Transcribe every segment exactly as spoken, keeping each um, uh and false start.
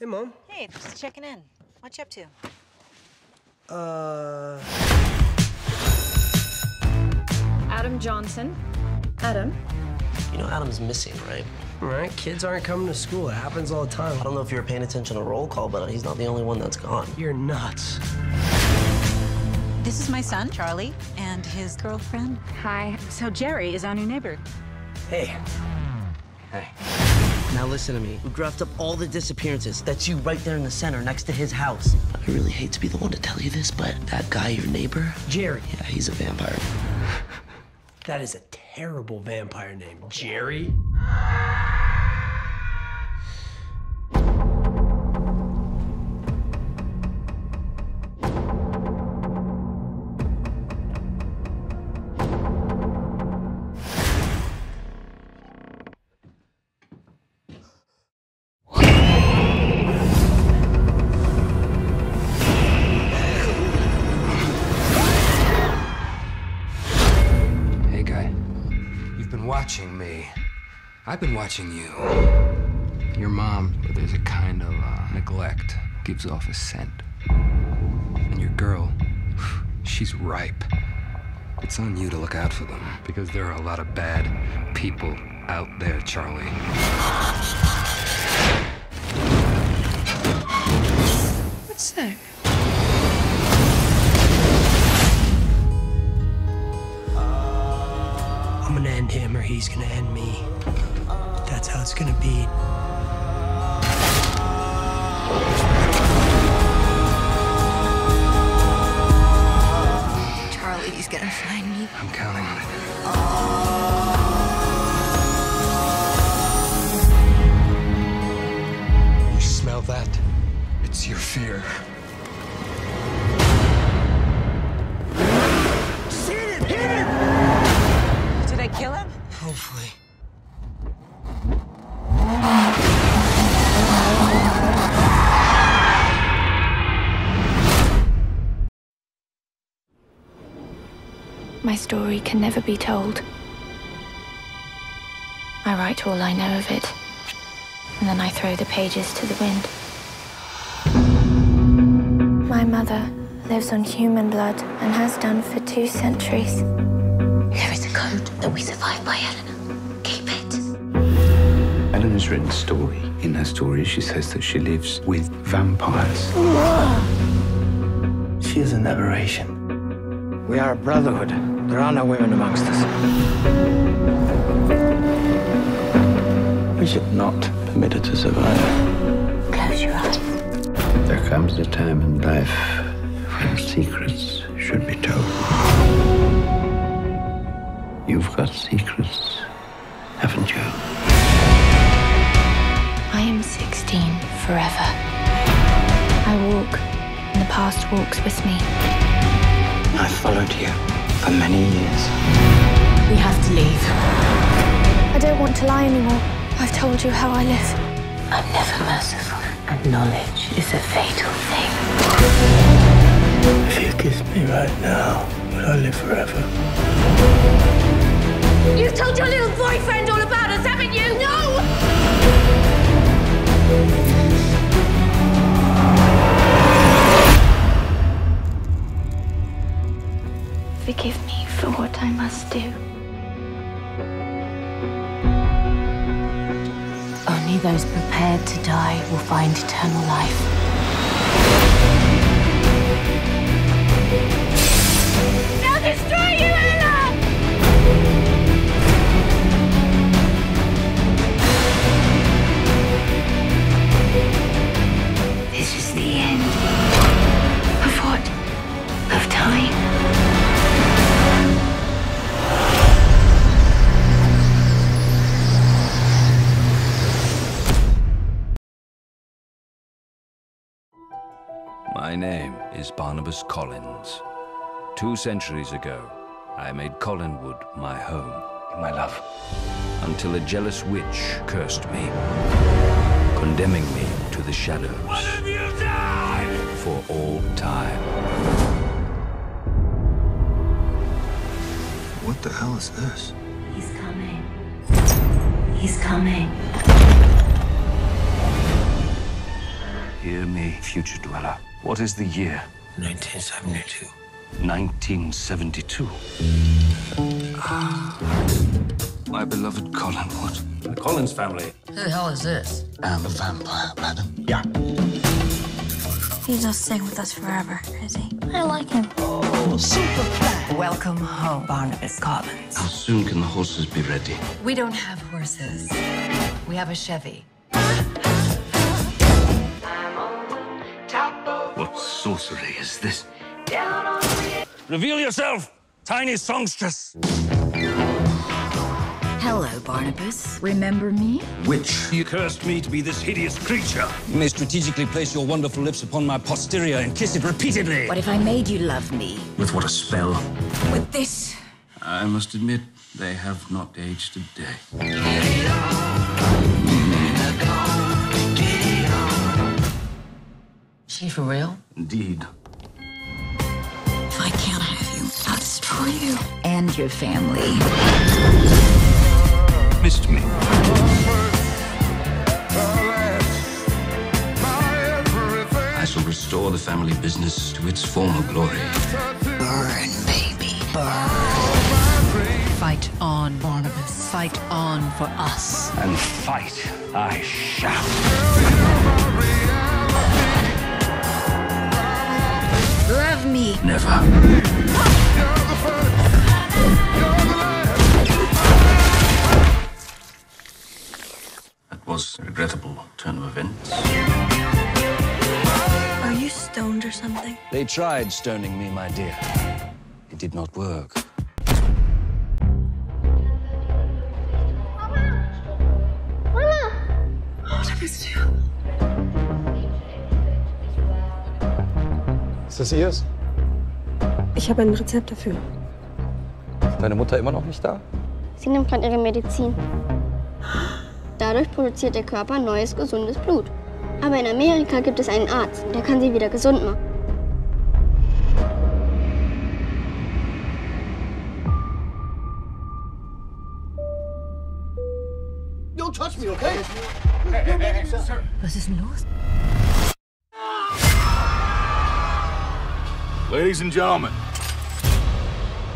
Hey, Mom. Hey, just checking in. What you up to? Uh... Adam Johnson. Adam. You know Adam's missing, right? Right? Kids aren't coming to school. It happens all the time. I don't know if you were paying attention to roll call, but he's not the only one that's gone. You're nuts. This is my son, Charlie, and his girlfriend. Hi. So Jerry is our new neighbor. Hey. Hey. Now listen to me. We graphed up all the disappearances. That's you right there in the center, next to his house. I really hate to be the one to tell you this, but that guy, your neighbor... Jerry. Yeah, he's a vampire. That is a terrible vampire name. Jerry? I've been watching you. Your mom, there's a kind of uh, neglect, gives off a scent. And your girl, she's ripe. It's on you to look out for them, because there are a lot of bad people out there, Charlie. What's that? I'm gonna end him, or he's gonna end me. That's how it's gonna be. Charlie, he's gonna find me. I'm counting on it. You smell that? It's your fear. Just hit him! Hit him! Did I kill him? Hopefully. My story can never be told. I write all I know of it, and then I throw the pages to the wind. My mother lives on human blood and has done for two centuries. There is a code that we survived by, Eleanor. Keep it. Eleanor's written story. In her story, she says that she lives with vampires. Whoa. She is an aberration. We are a brotherhood. There are no women amongst us. We should not permit her to survive. Close your eyes. There comes a time in life when secrets should be told. You've got secrets, haven't you? I am sixteen forever. I walk, and the past walks with me. I followed you for many years. We have to leave. I don't want to lie anymore. I've told you how I live. I'm never merciful, and knowledge is a fatal thing. If you kiss me right now, will I live forever? You've told your little boyfriend all about us, haven't you? No! Forgive me for what I must do. Only those prepared to die will find eternal life. They'll destroy you, Eleanor! This is the end of what? Of time? My name is Barnabas Collins. Two centuries ago, I made Collinwood my home. My love. until a jealous witch cursed me, condemning me to the shadows. What have you done? For all time. What the hell is this? He's coming. He's coming. Hear me, future dweller. What is the year? nineteen seventy-two. nineteen seventy-two. Ah. My beloved Collinwood. The Collins family. Who the hell is this? I'm a vampire, madam. Yeah. He's not staying with us forever, is he? I like him. Oh, super fly. Welcome home, Barnabas Collins. How soon can the horses be ready? We don't have horses. We have a Chevy. What sorcery is this? Reveal yourself, tiny songstress. Hello, Barnabas. Remember me? Witch. You cursed me to be this hideous creature. You may strategically place your wonderful lips upon my posterior and kiss it repeatedly. What if I made you love me? With what a spell. With this. I must admit, they have not aged a day. Is she for real? Indeed. If I can't have you, I'll destroy you. And your family. Missed me. I shall restore the family business to its former glory. Burn, baby. Burn. Fight on, Barnabas. Fight on for us. And fight I shall. Love me. Never. That was a regrettable turn of events. Are you stoned or something? They tried stoning me, my dear. It did not work. Mama! Mama! What have you done? Ist das ihrs? Ich habe ein Rezept dafür. Ist deine Mutter immer noch nicht da? Sie nimmt gerade ihre Medizin. Dadurch produziert der Körper neues, gesundes Blut. Aber in Amerika gibt es einen Arzt, der kann sie wieder gesund machen. Don't touch me, okay? Hey, hey, hey, hey, sir. Was ist denn los? Ladies and gentlemen.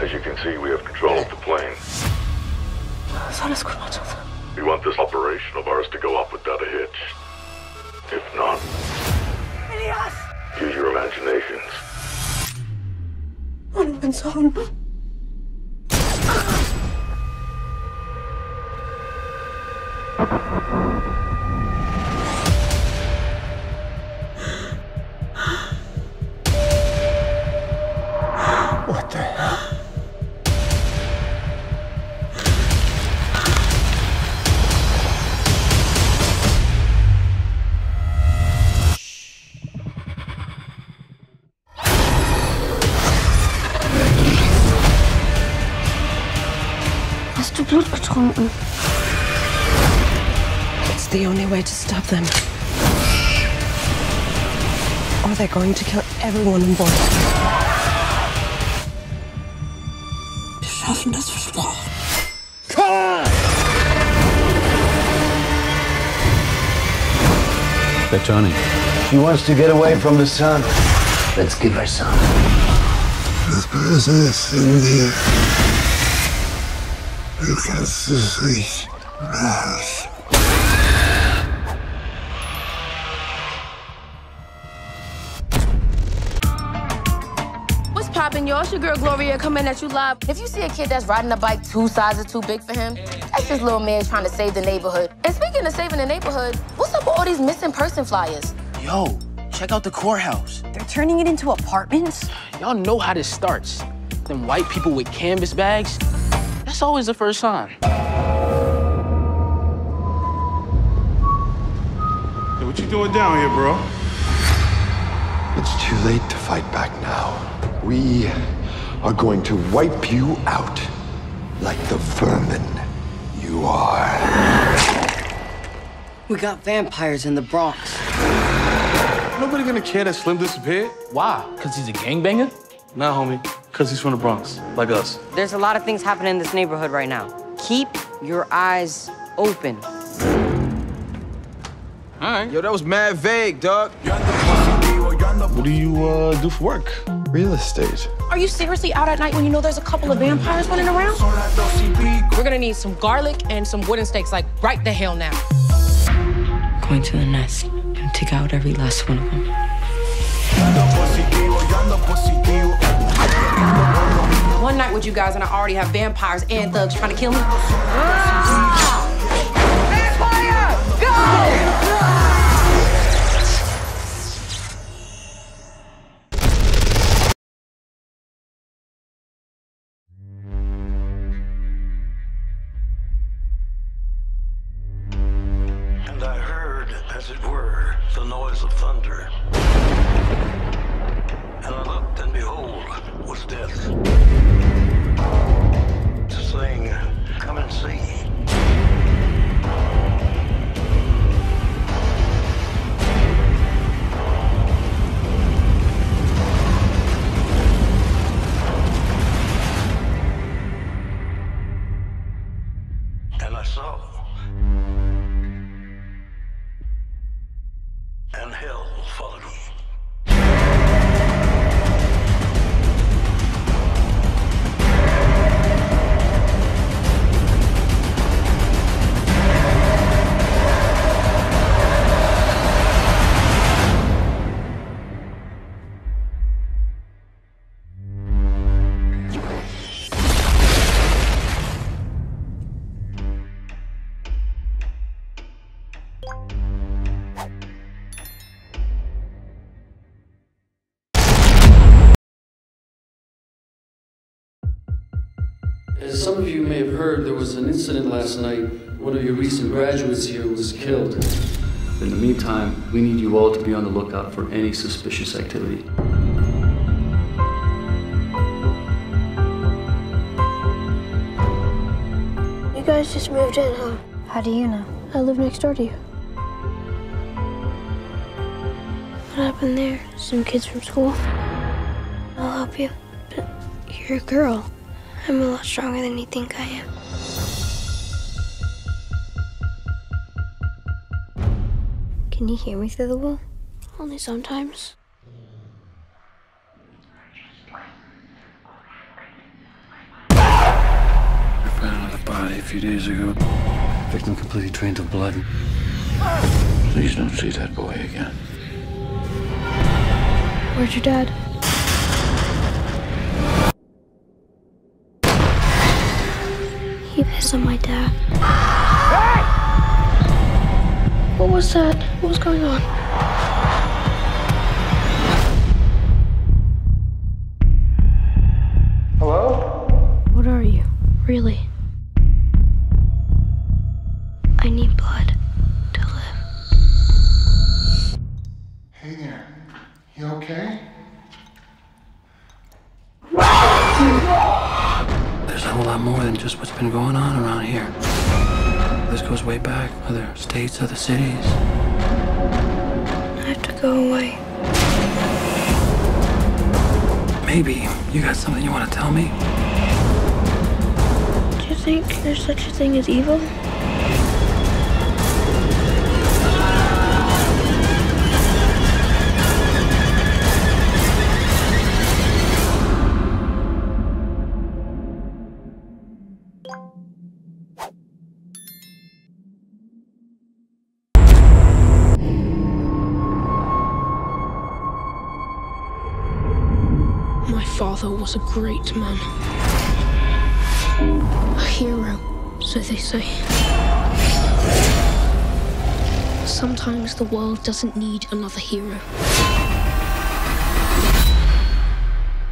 As you can see, we have control of the plane. We want this operation of ours to go up without a hitch. If not, use your imaginations. I've been so hungry. Hast du Blut getrunken? It's the only way to stop them. Or they're going to kill everyone on board. Wir schaffen das, versprochen. They're turning. She wants to get away from the sun. Let's give her some. The presence in the air. You can see us. What's poppin', y'all? It's your girl Gloria coming at you live. If you see a kid that's riding a bike two sizes too big for him, that's this little man trying to save the neighborhood. And speaking of saving the neighborhood, what's up with all these missing person flyers? Yo, check out the courthouse. They're turning it into apartments? Y'all know how this starts. Them white people with canvas bags. That's always the first sign. Hey, what you doing down here, bro? It's too late to fight back now. We are going to wipe you out like the vermin you you are. We got vampires in the Bronx. Nobody gonna care that Slim disappeared. Why? Because he's a gangbanger? Nah, homie. Because he's from the Bronx, like us. There's a lot of things happening in this neighborhood right now. Keep your eyes open. All right. Yo, that was mad vague, dog. What do you uh, do for work? Real estate. Are you seriously out at night when you know there's a couple of vampires running around? We're gonna need some garlic and some wooden stakes, like right the hell now. Going to the nest and take out every last one of them. One night with you guys and I already have vampires and thugs trying to kill me. Ah! Vampire! Go! Ah! And I heard, as it were, the noise of thunder. And I looked, and behold, was death. Saying, come and see. And I saw. And hell followed me. As some of you may have heard, there was an incident last night. One of your recent graduates here was killed. In the meantime, we need you all to be on the lookout for any suspicious activity. You guys just moved in, huh? How do you know? I live next door to you. What happened there? Some kids from school? I'll help you, but you're a girl. I'm a lot stronger than you think I am. Can you hear me through the wall? Only sometimes. I found the body a few days ago. Victim completely drained of blood. Please don't see that boy again. Where's your dad? You pissed on my dad. Hey! What was that? What was going on? Hello? What are you? Really? I need blood to live. Hey there. You okay? There's a whole lot more than just what's been going on around here. This goes way back, other states, other cities. I have to go away. Maybe you got something you want to tell me? Do you think there's such a thing as evil? Father was a great man. A hero, so they say. Sometimes the world doesn't need another hero.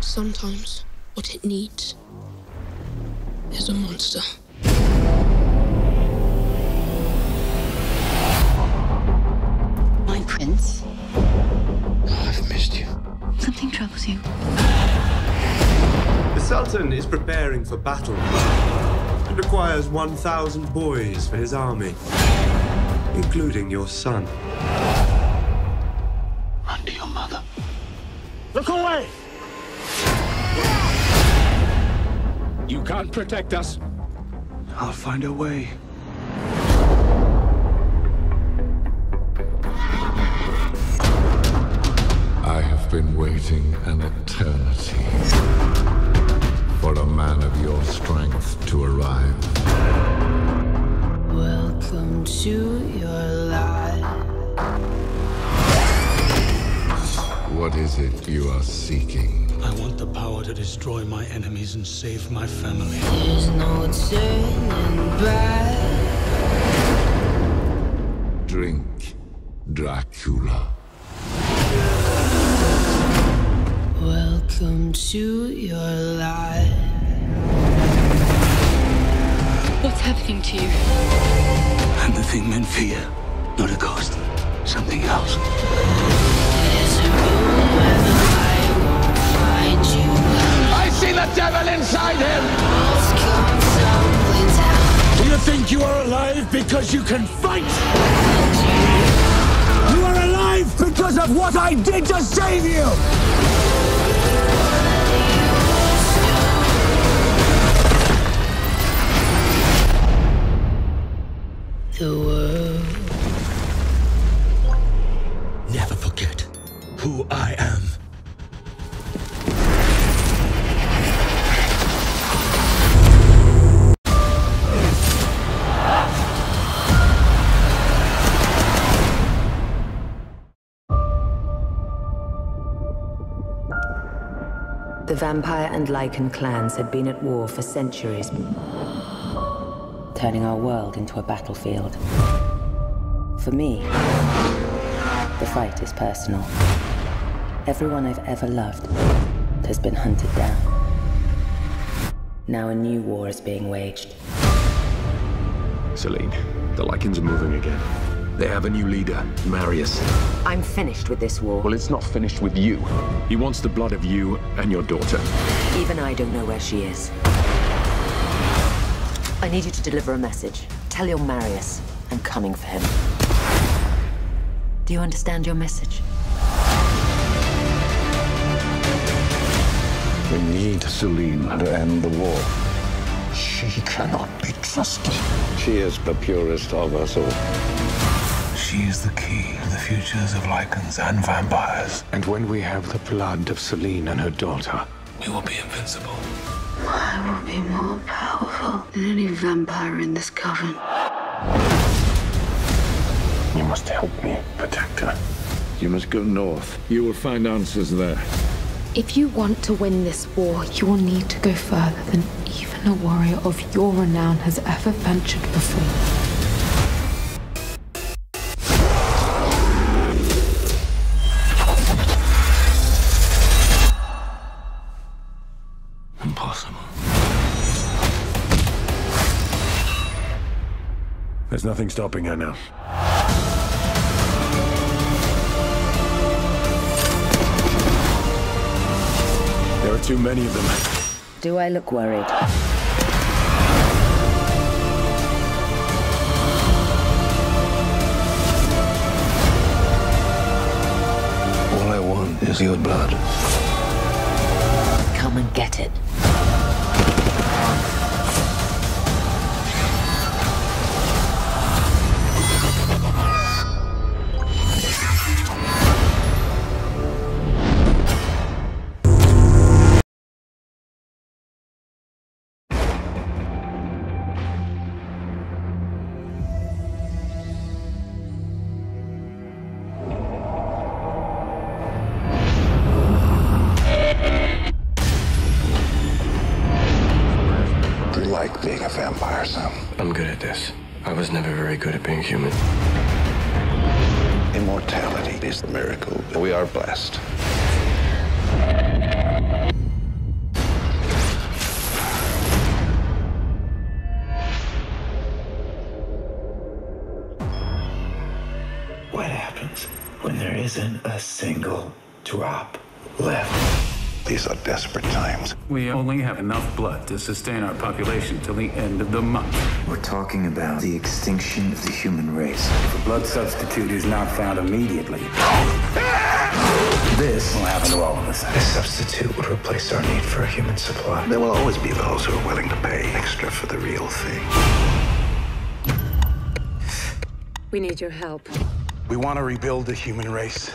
Sometimes what it needs is a monster. My prince. I've missed you. Something troubles you. The Sultan is preparing for battle. and requires one thousand boys for his army, including your son. Run to your mother. Look away! You can't protect us. I'll find a way. I have been waiting an eternity for a man of your strength to arrive. Welcome to your life. What is it you are seeking? I want the power to destroy my enemies and save my family. There's no turning back. Drink, Dracula. Welcome to your life. What's happening to you? I'm the thing men fear, not a ghost, something else. There's a room where the light won't find you. I see the devil inside him! Walls come tumbling down. Do you think you are alive because you can fight? You are alive because of what I did to save you! The world. Never forget who I am. The vampire and lycan clans had been at war for centuries, turning our world into a battlefield. For me, the fight is personal. Everyone I've ever loved has been hunted down. Now a new war is being waged. Celine, the Lycans are moving again. They have a new leader, Marius. I'm finished with this war. Well, it's not finished with you. He wants the blood of you and your daughter. Even I don't know where she is. I need you to deliver a message. Tell your Marius I'm coming for him. Do you understand your message? We need Celine to end the war. She cannot be trusted. She is the purest of us all. She is the key to the futures of Lycans and vampires. And when we have the blood of Celine and her daughter, we will be invincible. I will be more powerful than any vampire in this coven. You must help me protect her. You must go north. You will find answers there. If you want to win this war, you will need to go further than even a warrior of your renown has ever ventured before. There's nothing stopping her now. There are too many of them. Do I look worried? All I want is your blood. Come and get it. Being a vampire, Sam. I'm good at this. I was never very good at being human. Immortality is the miracle. We are blessed. What happens when there isn't a single drop left? These are desperate times. We only have enough blood to sustain our population till the end of the month. We're talking about the extinction of the human race. If a blood substitute is not found immediately, this will happen to all of us. This substitute would replace our need for a human supply. There will always be those who are willing to pay extra for the real thing. We need your help. We want to rebuild the human race.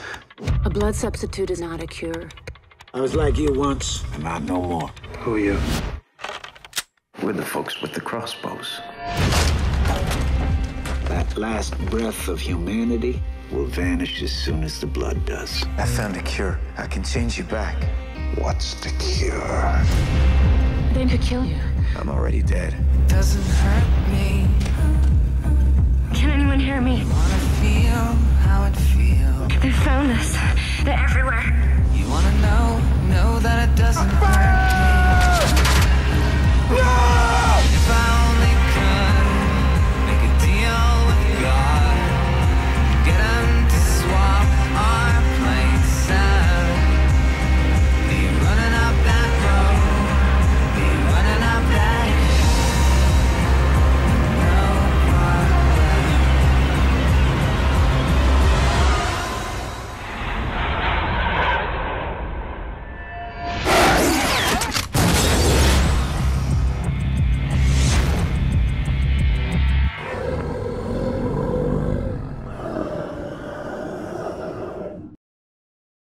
A blood substitute is not a cure. I was like you once, and I'm no more. Who are you? We're the folks with the crossbows. That last breath of humanity will vanish as soon as the blood does. I found a cure. I can change you back. What's the cure? They could kill you. I'm already dead. It doesn't hurt me. Can anyone hear me?